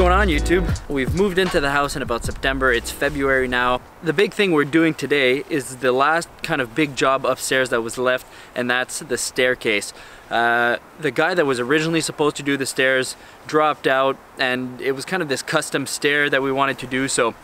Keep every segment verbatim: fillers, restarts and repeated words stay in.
going on, YouTube? We've moved into the house in about September. It's February now. The big thing we're doing today is the last kind of big job upstairs that was left, and that's the staircase. Uh, the guy that was originally supposed to do the stairs dropped out, and it was kind of this custom stair that we wanted to do, so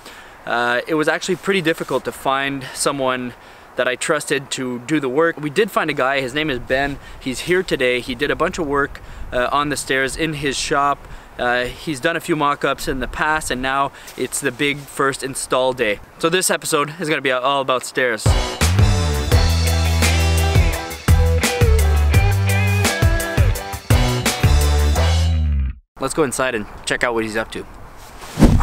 uh, it was actually pretty difficult to find someone that I trusted to do the work. We did find a guy, his name is Ben. He's here today. He did a bunch of work uh, on the stairs in his shop. Uh, he's done a few mock-ups in the past, and now it's the big first install day. So this episode is gonna be all about stairs. Let's go inside and check out what he's up to.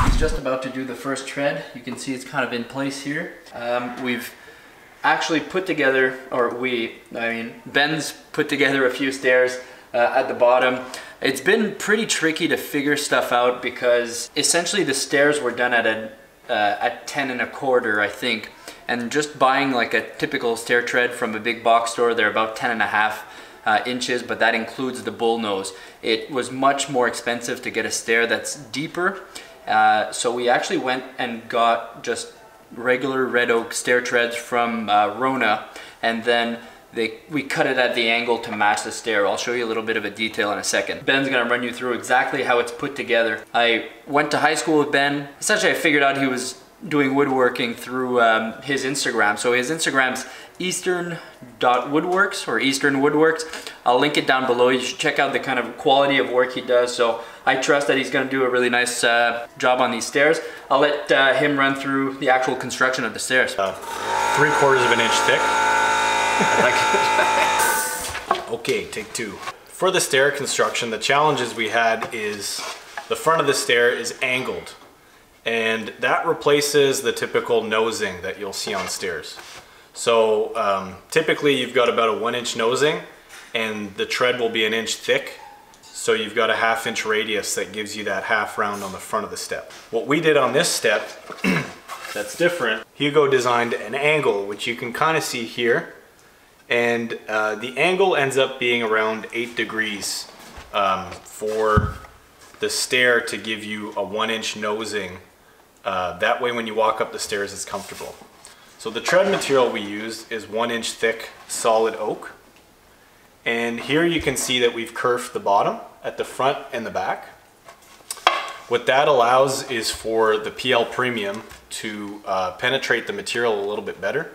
He's just about to do the first tread. You can see it's kind of in place here. Um, we've actually put together, or we, I mean, Ben's put together a few stairs uh, at the bottom. It's been pretty tricky to figure stuff out because essentially the stairs were done at a uh, at ten and a quarter, I think. And just buying like a typical stair tread from a big box store, they're about ten and a half uh, inches, but that includes the bull nose. It was much more expensive to get a stair that's deeper. Uh, so we actually went and got just regular red oak stair treads from uh, Rona, and then they we cut it at the angle to match the stair. I'll show you a little bit of a detail in a second. Ben's gonna run you through exactly how it's put together. I went to high school with Ben. Essentially, I figured out he was doing woodworking through um, his Instagram. So his Instagram's eastern dot woodworks or eastern woodworks. I'll link it down below. You should check out the kind of quality of work he does. So I trust that he's gonna do a really nice uh, job on these stairs. I'll let uh, him run through the actual construction of the stairs. Uh, three quarters of an inch thick. Okay, take two. For the stair construction, the challenges we had is the front of the stair is angled, and that replaces the typical nosing that you'll see on stairs. So um, typically you've got about a one inch nosing and the tread will be an inch thick. So you've got a half inch radius that gives you that half round on the front of the step. What we did on this step that's different, Hugo designed an angle, which you can kind of see here. And uh, the angle ends up being around eight degrees um, for the stair to give you a one inch nosing. Uh, that way when you walk up the stairs, it's comfortable. So the tread material we used is one inch thick solid oak. And here you can see that we've kerfed the bottom at the front and the back. What that allows is for the P L Premium to uh, penetrate the material a little bit better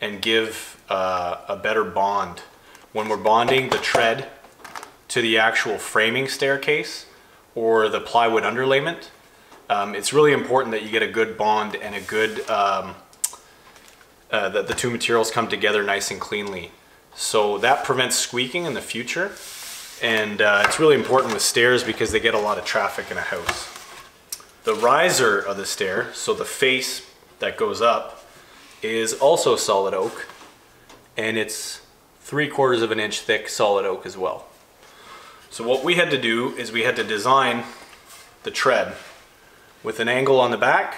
and give uh, a better bond. When we're bonding the tread to the actual framing staircase or the plywood underlayment, um, it's really important that you get a good bond and a good um, Uh, that the two materials come together nice and cleanly. So that prevents squeaking in the future. And uh, it's really important with stairs because they get a lot of traffic in a house. The riser of the stair, so the face that goes up, is also solid oak. And it's three quarters of an inch thick solid oak as well. So what we had to do is we had to design the tread with an angle on the back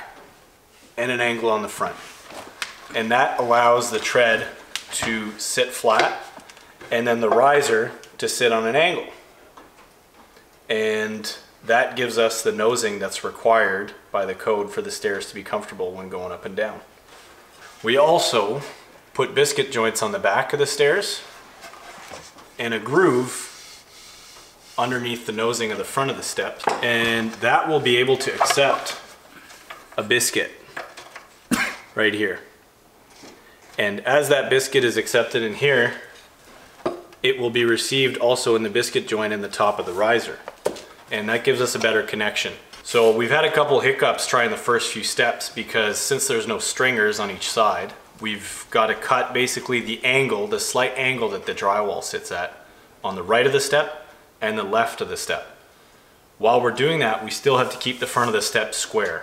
and an angle on the front. And that allows the tread to sit flat and then the riser to sit on an angle. And that gives us the nosing that's required by the code for the stairs to be comfortable when going up and down. We also put biscuit joints on the back of the stairs and a groove underneath the nosing of the front of the step. And that will be able to accept a biscuit right here. And as that biscuit is accepted in here, it will be received also in the biscuit joint in the top of the riser. And that gives us a better connection. So we've had a couple hiccups trying the first few steps because since there's no stringers on each side, we've got to cut basically the angle, the slight angle that the drywall sits at on the right of the step and the left of the step. While we're doing that, we still have to keep the front of the step square.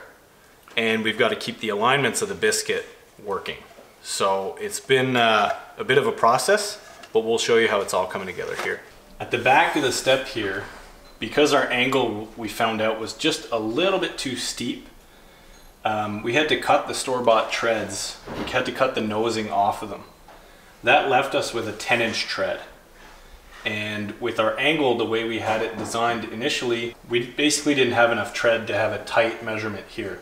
And we've got to keep the alignments of the biscuit working. So it's been uh, a bit of a process, but we'll show you how it's all coming together here. At the back of the step here, because our angle we found out was just a little bit too steep, um, we had to cut the store-bought treads. We had to cut the nosing off of them. That left us with a ten inch tread. And with our angle, the way we had it designed initially, we basically didn't have enough tread to have a tight measurement here.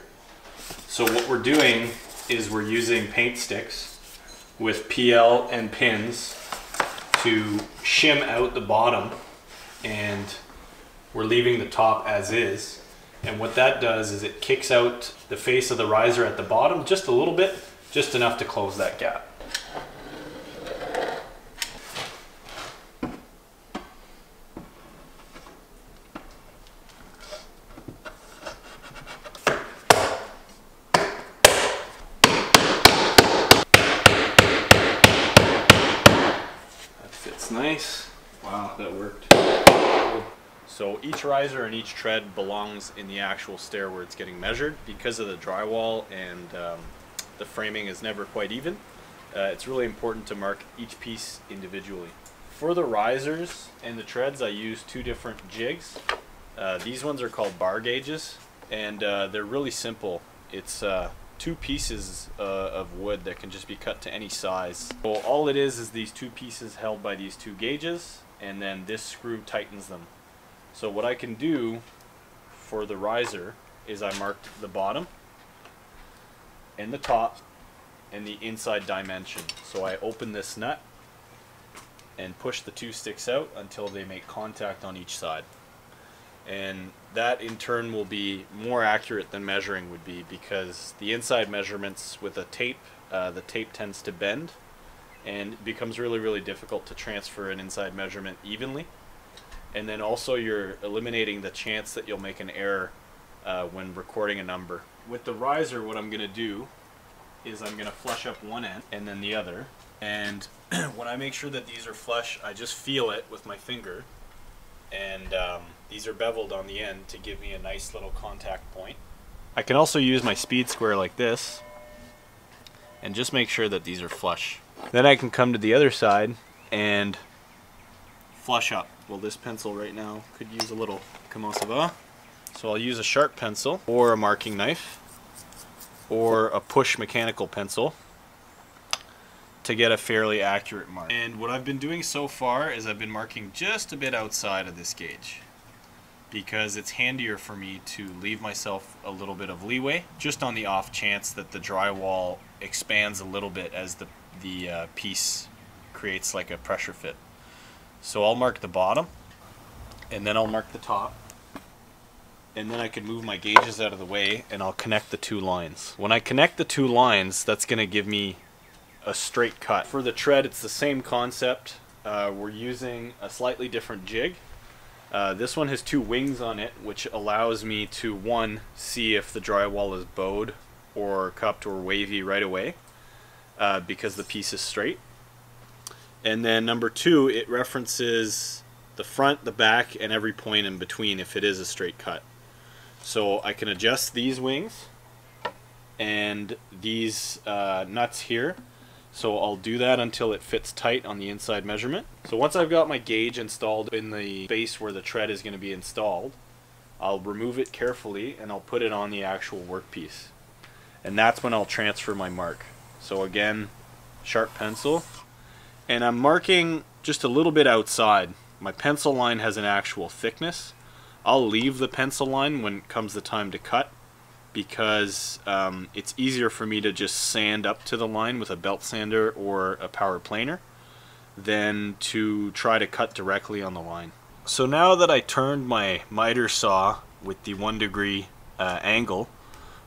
So what we're doing is we're using paint sticks with P L and pins to shim out the bottom, and we're leaving the top as is. And what that does is it kicks out the face of the riser at the bottom just a little bit, just enough to close that gap. Nice. Wow, that worked. Cool. So each riser and each tread belongs in the actual stair where it's getting measured. Because of the drywall and um, the framing is never quite even, uh, it's really important to mark each piece individually. For the risers and the treads, I use two different jigs. Uh, these ones are called bar gauges, and uh, they're really simple. It's uh, two pieces uh, of wood that can just be cut to any size. So all it is is these two pieces held by these two gauges, and then this screw tightens them. So what I can do for the riser is I marked the bottom and the top and the inside dimension. So I open this nut and push the two sticks out until they make contact on each side. And that in turn will be more accurate than measuring would be, because the inside measurements with a tape, uh, the tape tends to bend and it becomes really, really difficult to transfer an inside measurement evenly. And then also you're eliminating the chance that you'll make an error uh, when recording a number. With the riser, what I'm going to do is I'm going to flush up one end and then the other. And when I make sure that these are flush, I just feel it with my finger. And um, these are beveled on the end to give me a nice little contact point. I can also use my speed square like this and just make sure that these are flush. Then I can come to the other side and flush up. Well, this pencil right now could use a little comme ça va. So I'll use a sharp pencil or a marking knife or a push mechanical pencil to get a fairly accurate mark. And what I've been doing so far is I've been marking just a bit outside of this gauge, because it's handier for me to leave myself a little bit of leeway, just on the off chance that the drywall expands a little bit as the, the uh, piece creates like a pressure fit. So I'll mark the bottom, and then I'll mark the top, and then I can move my gauges out of the way and I'll connect the two lines. When I connect the two lines, that's gonna give me a straight cut. For the tread, it's the same concept. Uh, we're using a slightly different jig. Uh, this one has two wings on it, which allows me to, one, see if the drywall is bowed or cupped or wavy right away, uh, because the piece is straight. And then number two, it references the front, the back, and every point in between if it is a straight cut. So I can adjust these wings and these uh, nuts here. So I'll do that until it fits tight on the inside measurement. So once I've got my gauge installed in the space where the tread is going to be installed, I'll remove it carefully and I'll put it on the actual workpiece. And that's when I'll transfer my mark. So again, sharp pencil. And I'm marking just a little bit outside. My pencil line has an actual thickness. I'll leave the pencil line when it comes the time to cut, because um, it's easier for me to just sand up to the line with a belt sander or a power planer than to try to cut directly on the line. So now that I turned my miter saw with the one degree uh, angle,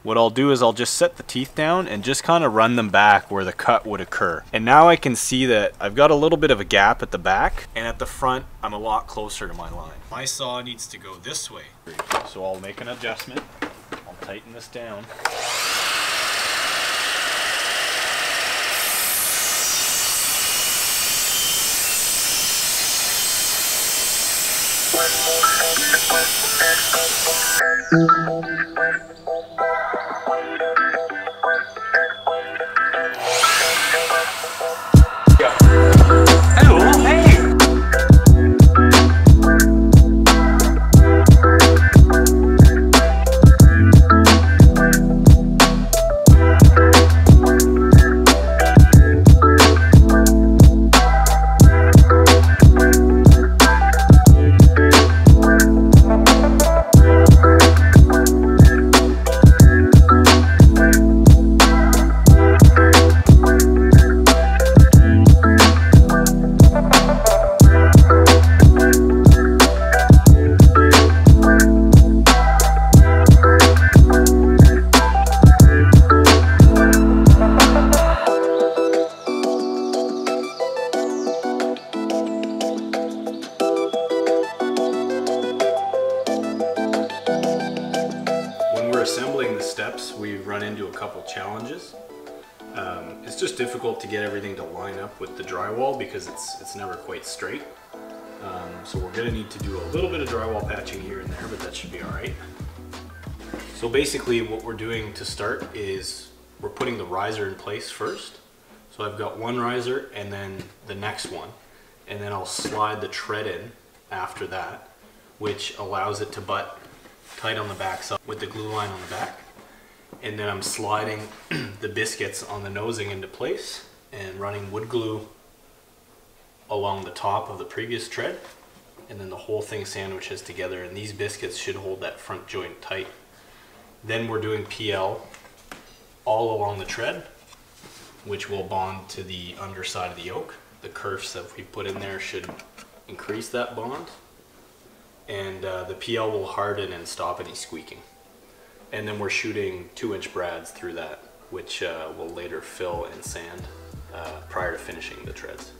what I'll do is I'll just set the teeth down and just kind of run them back where the cut would occur. And now I can see that I've got a little bit of a gap at the back, and at the front I'm a lot closer to my line. My saw needs to go this way. So I'll make an adjustment. Tighten this down. we've run into a couple challenges. Um, it's just difficult to get everything to line up with the drywall because it's, it's never quite straight. Um, so we're gonna need to do a little bit of drywall patching here and there, but that should be all right. So basically what we're doing to start is we're putting the riser in place first. So I've got one riser and then the next one, and then I'll slide the tread in after that, which allows it to butt tight on the back side with the glue line on the back. And then I'm sliding the biscuits on the nosing into place and running wood glue along the top of the previous tread, and then the whole thing sandwiches together, and these biscuits should hold that front joint tight. Then we're doing P L all along the tread, which will bond to the underside of the yoke. The kerfs that we put in there should increase that bond, and uh, the P L will harden and stop any squeaking. And then we're shooting two inch brads through that, which uh, will later fill and sand uh, prior to finishing the treads.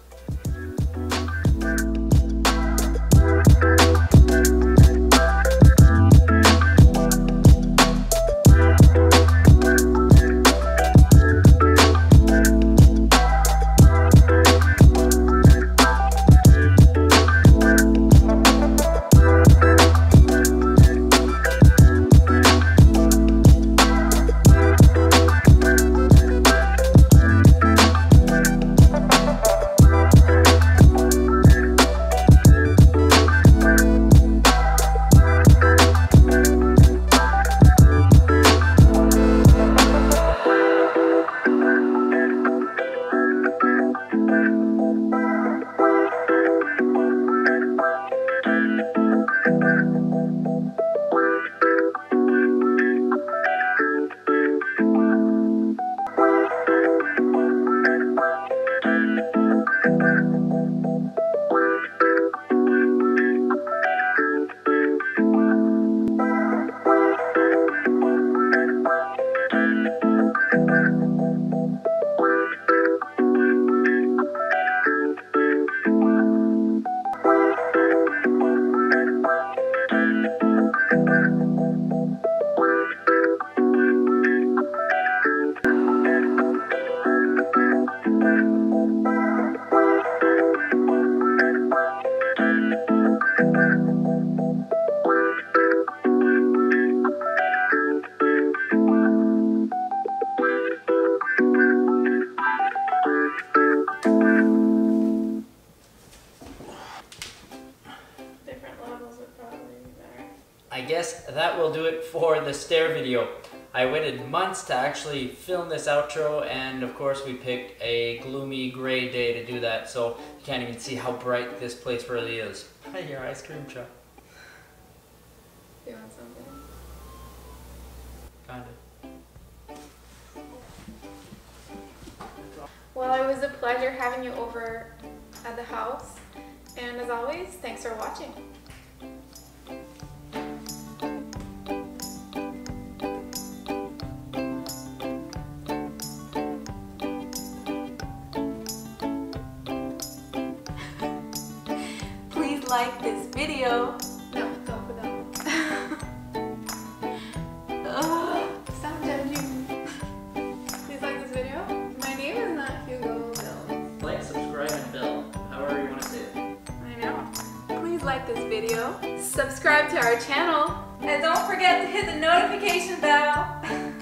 I guess that will do it for the stair video. I waited months to actually film this outro, and of course we picked a gloomy gray day to do that, so you can't even see how bright this place really is. I hear ice cream truck. You want something? Kinda. Well, it was a pleasure having you over at the house, and as always, thanks for watching. Like this video. No, don't put that. Stop judging. Please like this video. My name is not Hugo. Bill. Like, subscribe, and bell. However you want to say it. I know. Please like this video. Subscribe to our channel. And don't forget to hit the notification bell.